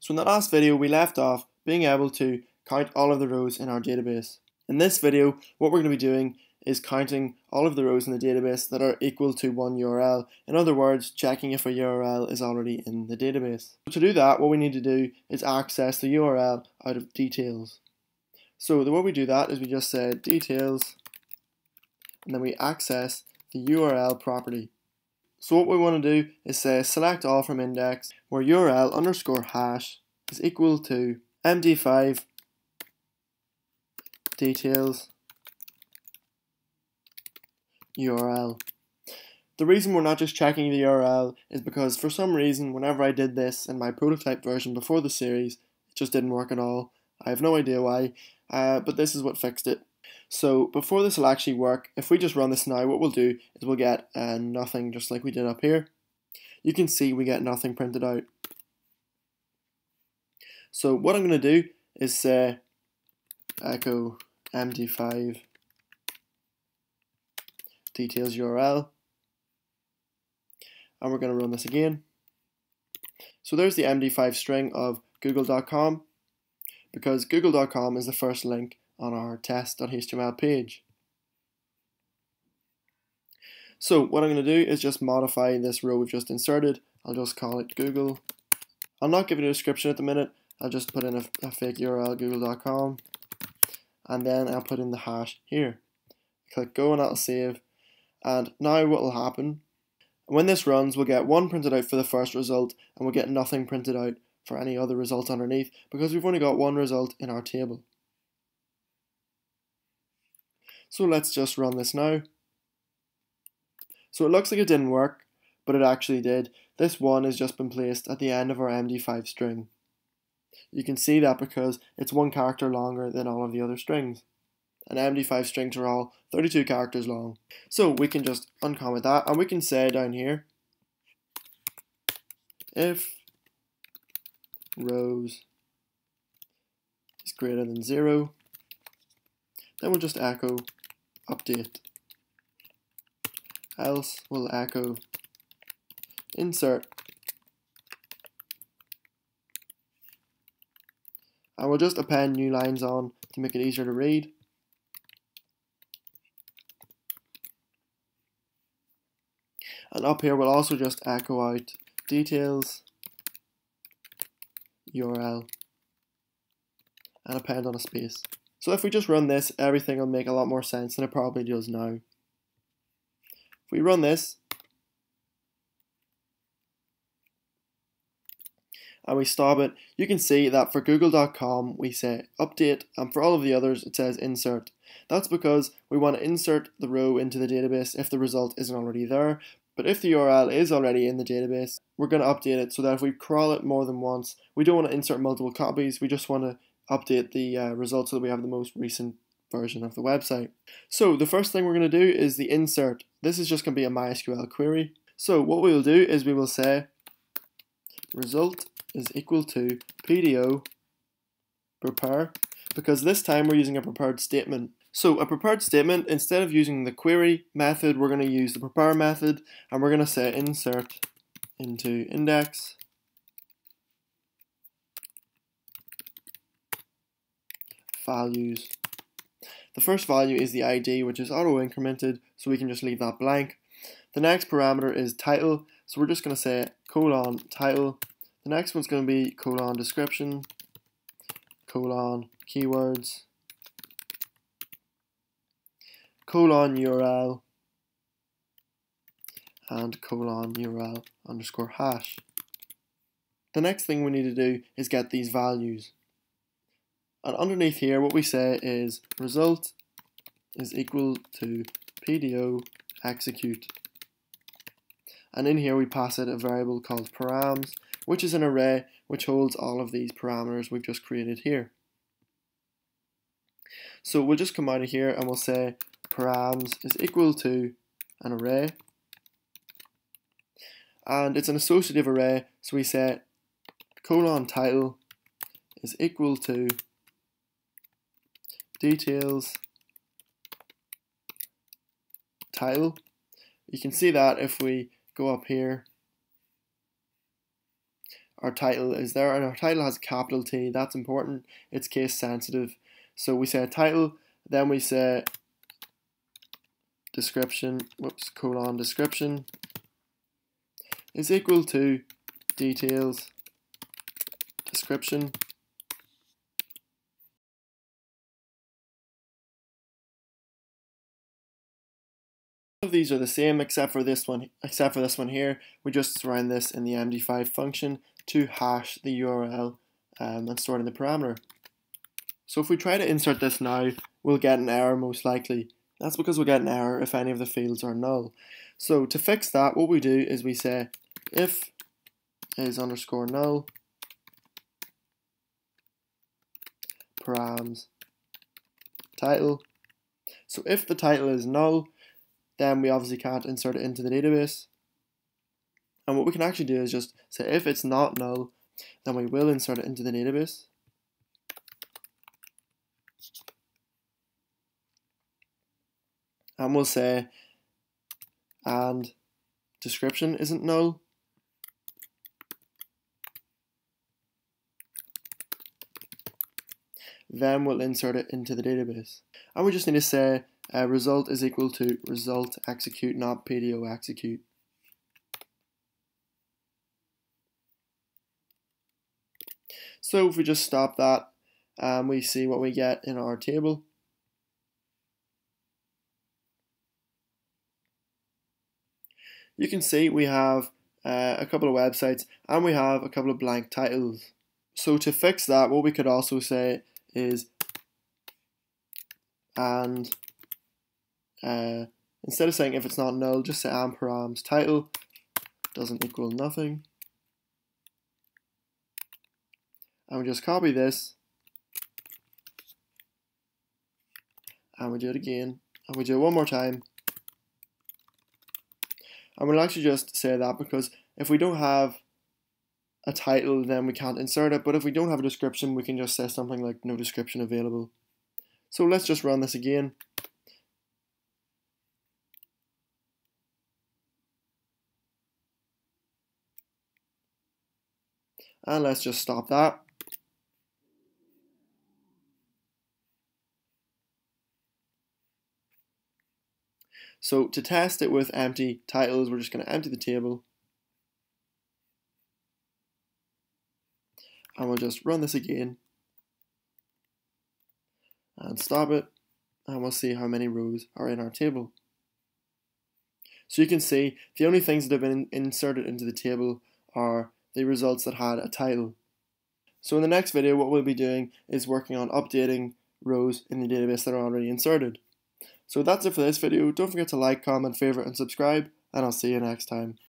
So in the last video we left off being able to count all of the rows in our database. In this video what we're going to be doing is counting all of the rows in the database that are equal to one URL. In other words, checking if a URL is already in the database. To do that, what we need to do is access the URL out of details. So the way we do that is we just say details and then we access the URL property. So what we want to do is say select all from index where URL underscore hash is equal to MD5 details URL. The reason we're not just checking the URL is because for some reason whenever I did this in my prototype version before the series, it just didn't work at all. I have no idea why, but this is what fixed it. So before this will actually work, if we just run this now, what we'll do is we'll get nothing, just like we did up here. You can see we get nothing printed out. So what I'm going to do is say echo MD5 details URL, and we're going to run this again. So there's the MD5 string of google.com, because google.com is the first link on our test.html page. So what I'm going to do is just modify this row we've just inserted. I'll just call it Google. I'll not give it a description at the minute. I'll just put in a fake URL, google.com, and then I'll put in the hash here. Click go and that'll save. And now what will happen, when this runs, we'll get one printed out for the first result and we'll get nothing printed out for any other result underneath, because we've only got one result in our table. So let's just run this now. So it looks like it didn't work, but it actually did. This one has just been placed at the end of our MD5 string. You can see that because it's one character longer than all of the other strings. And MD5 strings are all 32 characters long. So we can just uncomment that and we can say down here, if rows is greater than 0, then we'll just echo update. Else we'll echo insert. And we'll just append new lines on to make it easier to read. And up here we'll also just echo out details URL and append on a space. So if we just run this, everything will make a lot more sense than it probably does now. If we run this and we stop it, you can see that for google.com we say update, and for all of the others it says insert. That's because we want to insert the row into the database if the result isn't already there. But if the URL is already in the database, we're going to update it so that if we crawl it more than once, we don't want to insert multiple copies, we just want to update the results so that we have the most recent version of the website. So the first thing we're going to do is the insert. This is just going to be a MySQL query. So what we will do is we will say result is equal to PDO prepare, because this time we're using a prepared statement. So a prepared statement, instead of using the query method, we're going to use the prepare method, and we're going to say insert into index. Values. The first value is the ID, which is auto incremented, so we can just leave that blank. The next parameter is title, so we're just going to say colon title. The next one's going to be colon description, colon keywords, colon URL, and colon URL underscore hash. The next thing we need to do is get these values. And underneath here what we say is result is equal to PDO execute. And in here we pass it a variable called params, which is an array which holds all of these parameters we've just created here. So we'll just come out of here and we'll say params is equal to an array. And it's an associative array, so we say colon title is equal to details title. You can see that if we go up here our title is there, and our title has a capital T. That's important. It's case sensitive. So we say title, then we say description, whoops, colon description is equal to details description. Of these are the same except for this one here. We just surround this in the MD5 function to hash the URL and store it in the parameter. So if we try to insert this now, we'll get an error most likely. That's because we'll get an error if any of the fields are null. So to fix that, what we do is we say if is underscore null params title. So if the title is null, then we obviously can't insert it into the database. And what we can actually do is just say if it's not null, then we will insert it into the database. And we'll say, and description isn't null, then we'll insert it into the database. And we just need to say result is equal to result execute, not PDO execute. So if we just stop that, we see what we get in our table. You can see we have a couple of websites and we have a couple of blank titles. So to fix that, what we could also say is and instead of saying if it's not null, just say and params title doesn't equal nothing. And we just copy this and we do it again and we do it one more time. And we'll actually just say that because if we don't have a title, then we can't insert it. But if we don't have a description, we can just say something like no description available. So let's just run this again. And let's just stop that. So to test it with empty titles, we're just going to empty the table. And we'll just run this again. And stop it. And we'll see how many rows are in our table. So you can see the only things that have been inserted into the table are the results that had a title. So in the next video, what we'll be doing is working on updating rows in the database that are already inserted. So that's it for this video. Don't forget to like, comment, favorite, and subscribe, and I'll see you next time.